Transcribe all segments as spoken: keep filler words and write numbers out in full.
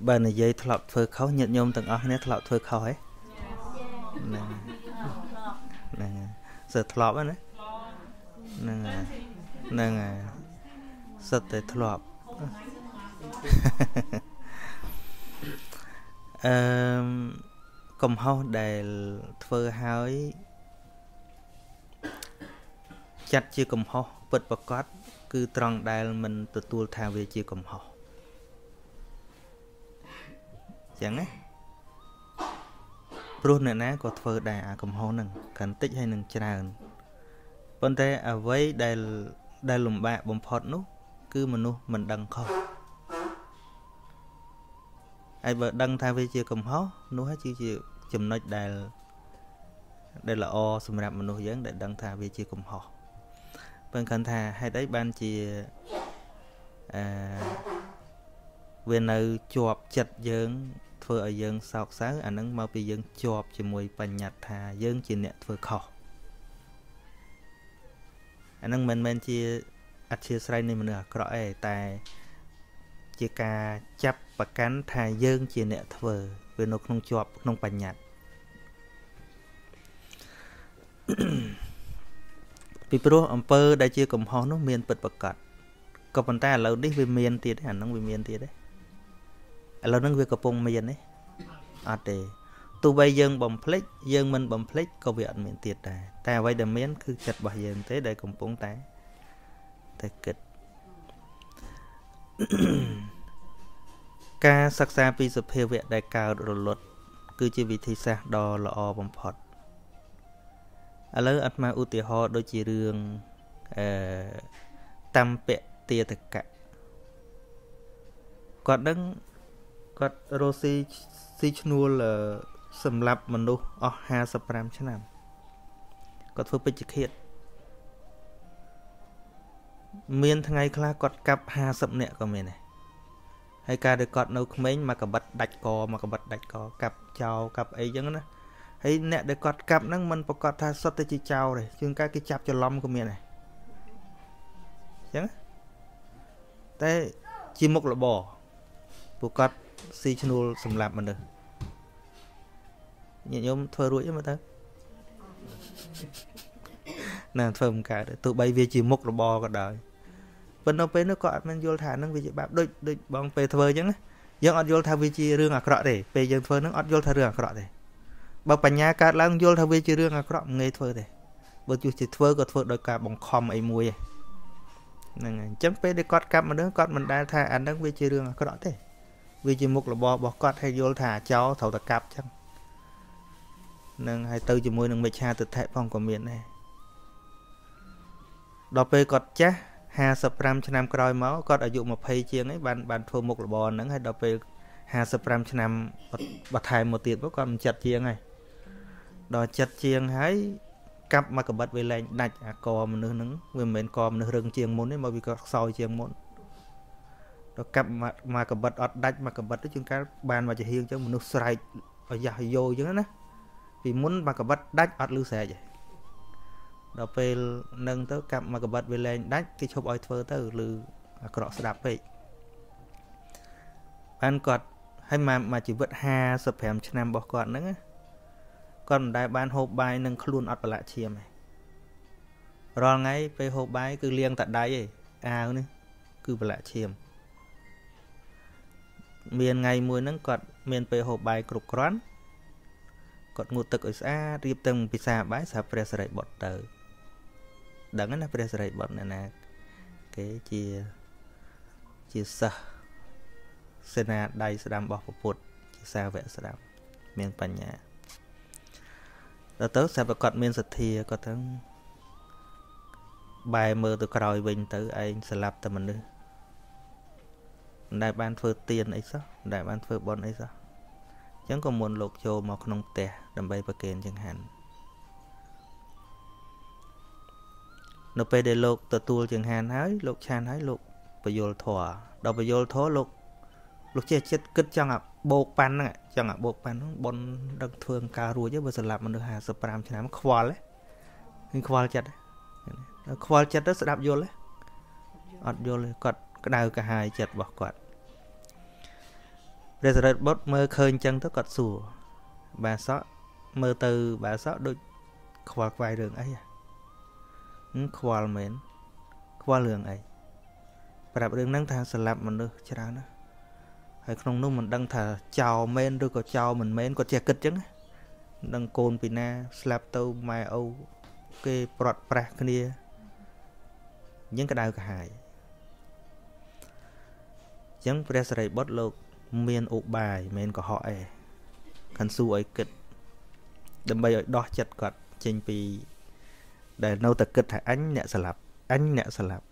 bà này dây thọt phơi khâu nhận nhôm từng ở này thọt phơi khâu ấy nè nè giờ thọt ấy nè nè giờ tới thọt cầm hao để phơi hói chặt chia cầm hao bật bật cát cứ tròn đài mình tự tuôn thang về chia cầm hao chẳng ấy, luôn này nè có phơi đài à cầm hao nè cần tích hay nè tràn, vấn đề ở với đài đài lùm bạ bấm phật nút cứ mình nút mình đằng không ai vợ đăng thang về chia cầm hao nút hết chịu chịu chùm nói đài đây là o xâm nhập mình nuôi dưỡng để đăng thà về chia cùng họ bên cạnh thà hay đấy ban chia à, về nơi chọp chặt dưỡng phơi ở dưỡng sọc sáng ảnh nắng mau bị dưỡng chọp chỉ mùi bành nhạt thà dưỡng chỉ nhẹ phơi khó ảnh nắng mình mình chia ăn chia say nên mình được rõ ấy tại chia cà chắp và cán thà dưỡng chỉ nhẹ phơi về nó không chọp không bành nhạt vì pro ông pơ đại chia cầm hòn nó miền bật bật cật, còn phần ta lâu đi về miền tiệt hẳn nó về miền tiệt đấy, lâu nó về cặp bông miền đấy, à để tụ bay dân bầm plex dân mình bầm plex có việc miền tiệt này, ta vay đầm miền cứ chặt bài dân thế đại cầm bông tán, ta kịch, ca sắc xa pi sập heo vẹt đại cao đồ luật, cứ chỉ vì thi xa đo là o bầm phật. À lỡ anh mà ưu tiên họ đôi chỉ đường tam bẹ tia thực cả còn đấng còn rosi sichnu là sầm lạp mình đâu ở hà sập ram chứ nào còn phơi bịch hiện miền thằng ngày kia còn cặp hà sập nẹt của mình này hay cả được còn nấu mấy mà cả bật đạch cò mà cả bật đạch cò cặp chào cặp ấy giống đó ấy nè để cọt cặp năng mình bọc cọt tha sót tới chi chào này chương cái cái chạp cho lom của mình này, chẳng? Thế chỉ một là bỏ, bọc cọt si channel sầm lạp mình được, nhẹ nhõm thôi đuổi mà ta, nè thôi một cái tụ bay về chỉ một là bỏ cả đời, bên ông pe nó cọt mình vô thả năng về chỉ bạp đôi đôi băng pe thôi chẳng? Dân ăn vô thả về chỉ riêng à cọt để pe dân thôi nó ăn vô thả riêng à cọt để bà bà nhà cát lang vô thà về chơi riêng à các bạn nghe thôi đấy, bữa chú chỉ phơi có phơi đôi cả bằng khom ấy mùi, nè chấm phê để cọt cặp mà đứa cọt mình đang thà anh đang về chơi riêng à các bạn thế, về chơi mục là bò bò cọt hay vô thà cháu thầu đặt cặp chăng, nè hay từ chỉ mùi nè mấy cha từ thẻ phòng của miền này, đọp phê cọt chá hà sập ram cho nam còi máu cọt ở dụng mà phê chiêng ấy bàn bàn phơi mục là bò nè hay đọp phê hà sập ram cho nam bật thải một tiền với con chặt chiêng này. Đó chặt chiêng hái cặp mà cầm bật về lại đặt à cò mà nướng nướng về miền cò mà nướng rừng chiêng muốn đấy mà vì có soi chiêng muốn đó cặp mà mà cầm bật ọt đặt mà cầm bật đó chúng ta bàn mà chỉ hiên cho mình nướng sài ở già vô chứ nữa vì muốn mà cầm bật đặt ọt lư sài vậy đó về nâng tới cặp mà cầm bật về lại đặt thì chụp oi phơi tới lư cọ đạp vậy bạn cọt hay mà mà chỉ vượt hà sập hẻm cho nam bỏ cọt nữa còn đại ban hộp bài nâng luôn ọt vào lại chiêm này rồi ngay về hộp bài cứ liêng tại đáy ấy à nữa cứ vào lại chiêm miền ngày mùi nâng còn miền về hộp bài cục rắn còn ngụt tực ở xa riêng từng bị xa bãi xa phê xa rạy bọt tờ đắng là phê xa rạy bọt này nè cái chia chia xa xe nà đầy xa đam bọt vào bột chia xa vẹn xa đam miền bàn nhà đó tớ sẽ phải cọt miên sạch thì có thằng bài mơ từ còi bình tới anh sẽ lặp tầm mình nữa đại ban phơi tiền ấy sao đại ban phơi bọn ấy sao chẳng còn muốn lột trâu mà không tè đầm bay bạc kền chẳng hạn nó phải để lột từ tuôi chẳng hạn hái lột chan hái lột phải vô thỏa đâu phải vô thỏa lột lột chết chết cứt cho ngập bộ pan này chẳng ạ bộ pan bọn đặc thường cà rùa chứ bây giờ làm mình được hà sập ram cho nó khoal đấy mình khoal chặt đấy khoal chặt rất đạp vô đấy ọt vô đấy cọt cái đào cả hai chặt bỏ cọt Rồi rồi bốt mơ khơi chân tới cọt sùa. Bà sọ mơ từ bà sọ đôi khoa quay đường ấy à. Khoa mến. Khoa lường ấy. Bà đạp đường năng thang sờ lạp mình được chứ ra nữa. Hay không lúc mình đang thả chào mến rồi có chào mình mến có trẻ kịch chứ. Đang côn vì na slap tâu mai âu. Cái bọt bạc kia. Những cái đau cả hai. Chẳng phải sẽ bớt lột miền ụ bài miền của họ ấy khăn su ấy kịch đâm bây ấy đo chặt cọt trên vì để nâu tật kịch hãy anh nhẹ sờ lạp anh nhẹ sờ lạp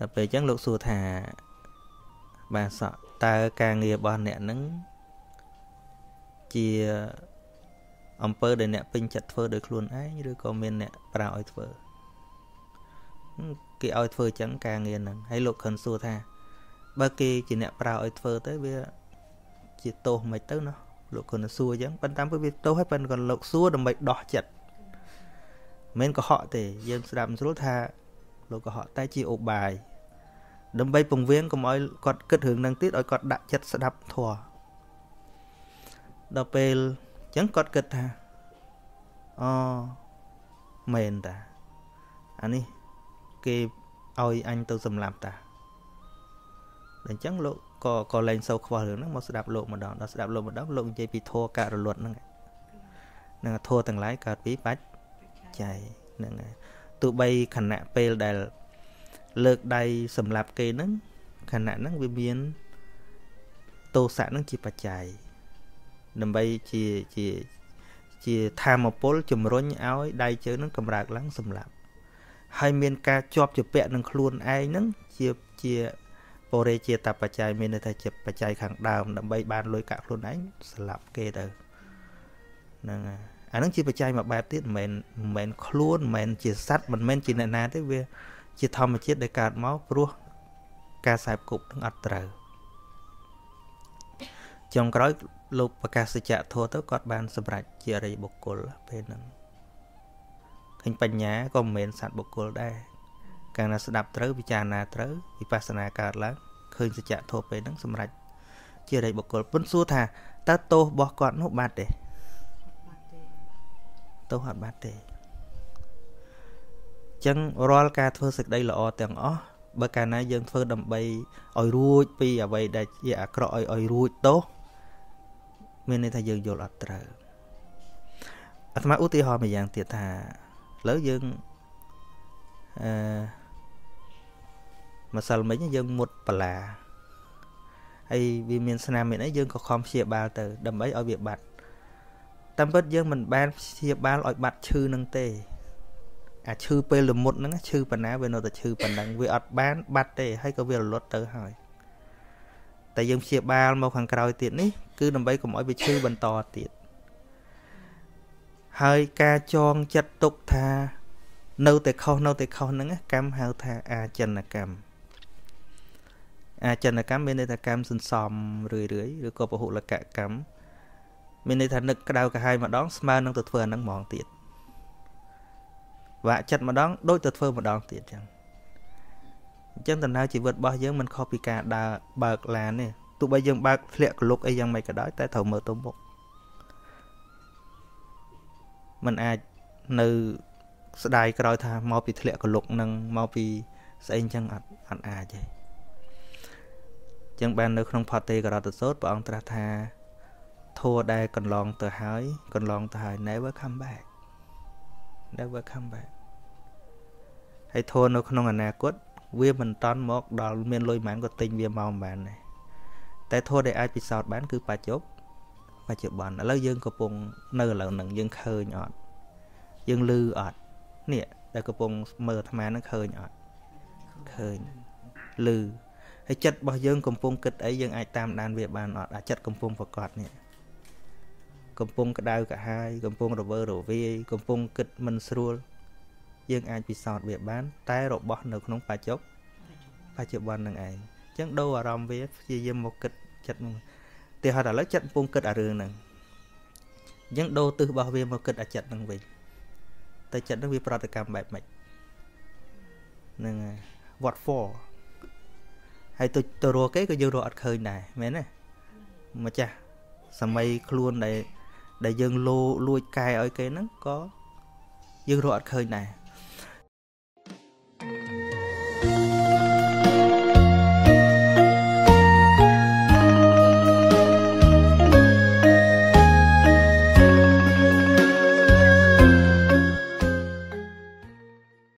đặc biệt chẳng lột xua thả bà sợ ta càng nghiệp bà nhẹ nắng chia ông pơ để nhẹ pin chặt phơ được luôn ấy như đứa con miền nhẹ bà ấy phơ cái oi phơ chẳng càng nghiền hay lục khẩn xua tha ba kia chỉ nẹp vào oi phơ tới bây chỉ tô mày tới nó lục khẩn xua chẳng ban tám với việc tô hết ban còn lục xua đồng mày đỏ chặt men có họ thì dân làm số tha lục có họ tay chỉ ổ bài đâm bay vùng viên của mọi con kết hưởng năng tiết oi con đã chặt sẽ đập thua đập pel chẳng con kết tha o mền ta anh đi cái oi anh tôi dùm làm ta đến chẳng lộ có có lên sâu khoa hướng nó mà sẽ đạp lộ mà đó nó sẽ đạp lộ mà đó lộ chơi bị thua cả rồi luật nó nè thua thằng lái cả bí bách chạy nè tụi bay khả nạ pel đài lược đài sầm lạp cây nó khả nạ nó bị biến tô xạ nó chỉ phải chạy đầm bay chỉ chỉ chỉ tham một pol chùm rốn áo ấy đài chứ nó cầm rạc lắng sầm lạp hai miền ca chọp chụp bẹ nâng khuôn ai nâng chia chia bồ rê chia tạp bà chai miền thay chụp bà chai khẳng đào đậm bay bàn lôi cả khuôn ánh sẽ làm kê tờ nâng à à nâng chia bà chai mà bạp tiết mẹn mẹn khuôn mẹn chia sắt mẹn mẹn chia nạ nà tới việc chia thòm mà chết để cạt máu rua ca sạp cục nâng ọt trời chồng cói lục bà ca sẽ chạ thua tới cọt bàn sầm rạch chia rây bọc cổ bên nâng hình bánh nhá có mến sát bộ cổ đây càng là sẽ đạp trớ vì chà nà trớ vì bà sà nà cả lắm khơi sẽ chạm thuộc về nắng xâm rạch chia đầy bộ cổ vẫn xua thà ta tô bỏ con hộp bát để tô hộp bát để chẳng rôl ca thơ sực đây là o tàng ó bởi cả nà dân thơ đầm bay ôi ruột bì ở vậy đã dạ cổ ôi ôi ruột tốt mình nên thay dân vô lọt trớ ở thầm ưu tí hò mày dàng tiệt thà lỡ dân à, mà sao mấy dân một bà là hay vì miền Nam mình ấy dân có không xịa ba từ đầm ấy ở việc bạch tâm bất dân mình ban xịa ba loại bạch chư nâng tê à chư p là một nó chư phần nào về nó là chư phần đằng vì ọt bán bạch tê hay có việc luật tới hỏi tại dân xịa ba một hàng cào tiệt ní cứ đầm ấy có mỗi việc chư bần to tiệt hơi ca chon chặt tục tha nâu tệ khâu nâu tệ khâu nắng cam hao tha a chân là cam a chân là cam bên đây là cam sinh xòm rưỡi rưỡi rồi có bảo hộ là cả cắm bên đây thành nực đau cả hai mà đón smart nâng tật phơ nâng mòn tiệt và chặt mà đón đôi tật phơ mà đón tiệt chẳng chân thành nào chỉ vượt bao giờ mình copy cả đà bạc là nè tụi bây giờ bạc liệt lục ấy dân mày cả đói tại thầu mở tôm bột mình ai nơi sẽ đài cái đôi tha mau bị thiệt của lục nâng mau bị sẽ anh chẳng ăn à chứ chẳng ban nơi không phật tê cái đôi tự sốt và ông ta tha thua đây còn lon từ hái còn lon từ hái never come back never come back hay thua nó không ăn à cốt vía mình tán mọc đào miền lôi mãn của tình vía màu mãn này tại thua để ai bị sao bán cứ ba chốt và chịu bẩn ở lâu dương có vùng nơi là nặng dương khơi nhọt dương lư ọt nè đã có vùng mờ tham ăn nó khơi nhọt khơi lư hay chất bao dương cầm vùng kịch ấy dương ai tam đan việt bàn ọt đã chất cầm vùng và cọt nè cầm vùng cả đau cả hai cầm vùng rồi vơ rồi vi cầm vùng kịch mình srul dương ai bị sọt việt bán tay rồi bỏ nửa không phải chốt phải chịu bẩn nặng ai chẳng đâu ở rom vía chỉ một kịch chất thì họ đã lấy chất vùng kịch ở rừng này những đô từ bảo vệ một kịch ở chất năng vị tại chất năng vị protocol bài mạch nên what for hay tôi tôi rùa cái cái dương rùa ắt khơi này mẹ này mà cha sầm mây luôn để để dương lô lôi cài ở cái nó có dương rùa ắt khơi này